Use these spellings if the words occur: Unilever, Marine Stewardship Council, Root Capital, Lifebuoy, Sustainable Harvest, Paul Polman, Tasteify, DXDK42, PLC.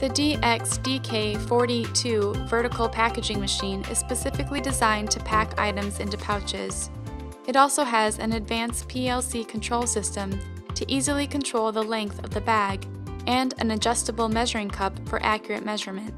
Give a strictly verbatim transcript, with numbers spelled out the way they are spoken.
The D X D K forty-two vertical packaging machine is specifically designed to pack items into pouches. It also has an advanced P L C control system to easily control the length of the bag and an adjustable measuring cup for accurate measurement.